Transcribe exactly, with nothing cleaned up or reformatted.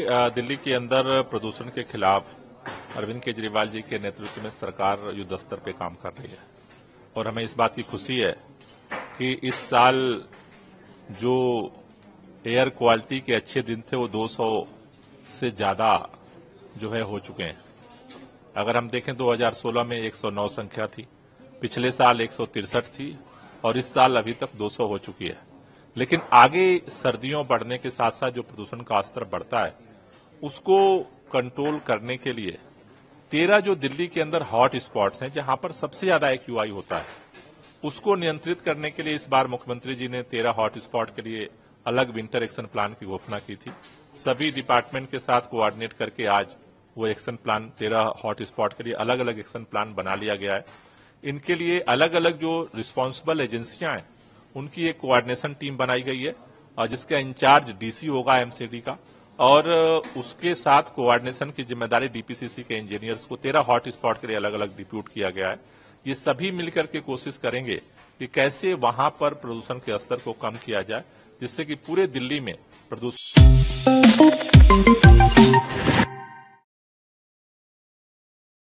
दिल्ली के अंदर प्रदूषण के खिलाफ अरविंद केजरीवाल जी के नेतृत्व में सरकार युद्ध स्तर पर काम कर रही है और हमें इस बात की खुशी है कि इस साल जो एयर क्वालिटी के अच्छे दिन थे वो दो सौ से ज्यादा जो है हो चुके हैं। अगर हम देखें दो हज़ार सोलह में एक सौ नौ संख्या थी, पिछले साल एक सौ तिरसठ थी और इस साल अभी तक दो सौ हो चुकी है। लेकिन आगे सर्दियों बढ़ने के साथ साथ जो प्रदूषण का स्तर बढ़ता है उसको कंट्रोल करने के लिए तेरह जो दिल्ली के अंदर हॉट स्पॉट्स हैं जहां पर सबसे ज्यादा एक्यूआई होता है उसको नियंत्रित करने के लिए इस बार मुख्यमंत्री जी ने तेरह हॉट स्पॉट के लिए अलग विंटर एक्शन प्लान की घोषणा की थी। सभी डिपार्टमेंट के साथ कोऑर्डिनेट करके आज वो एक्शन प्लान तेरह हॉट स्पॉट के लिए अलग अलग एक्शन प्लान बना लिया गया है। इनके लिए अलग अलग जो रिस्पॉन्सिबल एजेंसियां हैं उनकी एक कोआर्डिनेशन टीम बनाई गई है और जिसका इंचार्ज डीसी होगा एमसीडी का, और उसके साथ कोऑर्डिनेशन की जिम्मेदारी डीपीसीसी के इंजीनियर्स को तेरह हॉट स्पॉट के लिए अलग अलग डिप्यूट किया गया है। ये सभी मिलकर के कोशिश करेंगे कि कैसे वहां पर प्रदूषण के स्तर को कम किया जाए जिससे कि पूरे दिल्ली में प्रदूषण